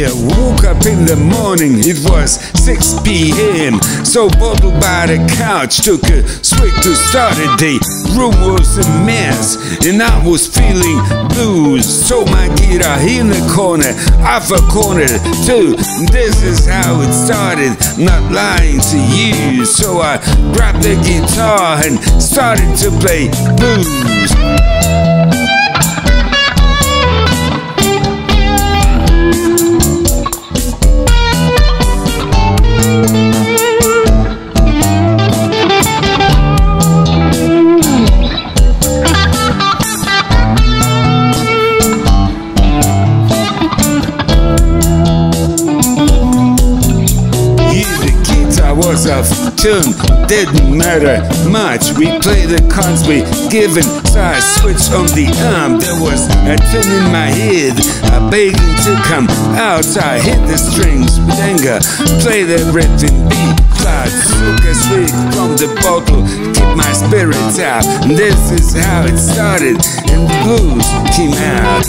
beer. Woke up in the morning, it was 6 p.m. So bottled by the couch, took a swig to start a day. Room was a mess and I was feeling blues. So my guitar in the corner, off a corner too. This is how it started, not lying to you. So I grabbed the guitar and started to play blues. Was off tune, didn't matter much. We played the chords we given, so I switched on the arm. There was a tune in my head, I begged to come out. I hit the strings with anger, played the rhythm beat. I took a swig from the bottle, keep my spirits up. This is how it started, and the blues came out.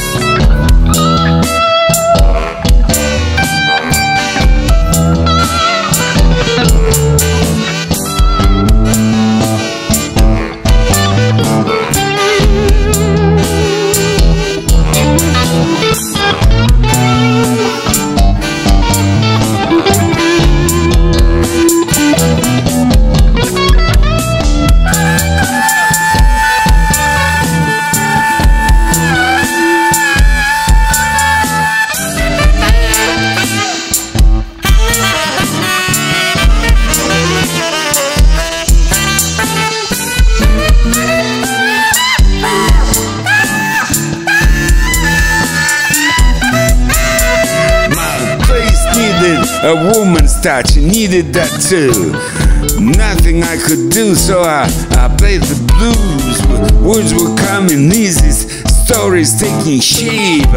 A woman's touch, needed that too. Nothing I could do, so I played the blues. Words were coming easy, stories taking shape.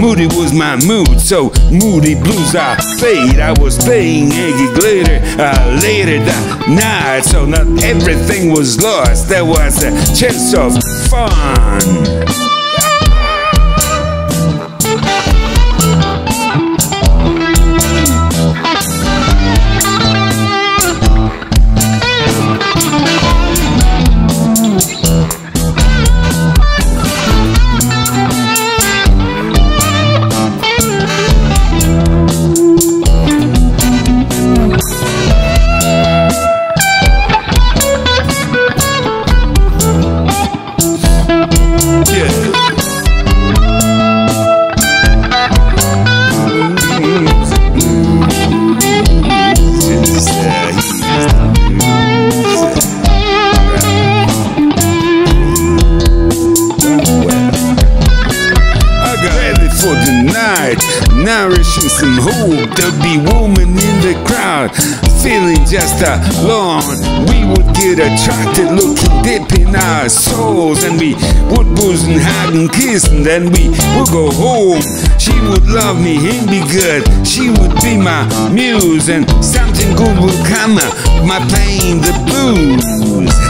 Moody was my mood, so moody blues I played. I was playing Eggy Glitter later that night, so not everything was lost. There was a chance of fun. Nourishing some hope, there'll be women in the crowd, feeling just alone. We would get attracted, looking deep in our souls, and we would booze and hug and kiss, and then we would go home. She would love me and be good, she would be my muse, and something good would come up, my playing the blues.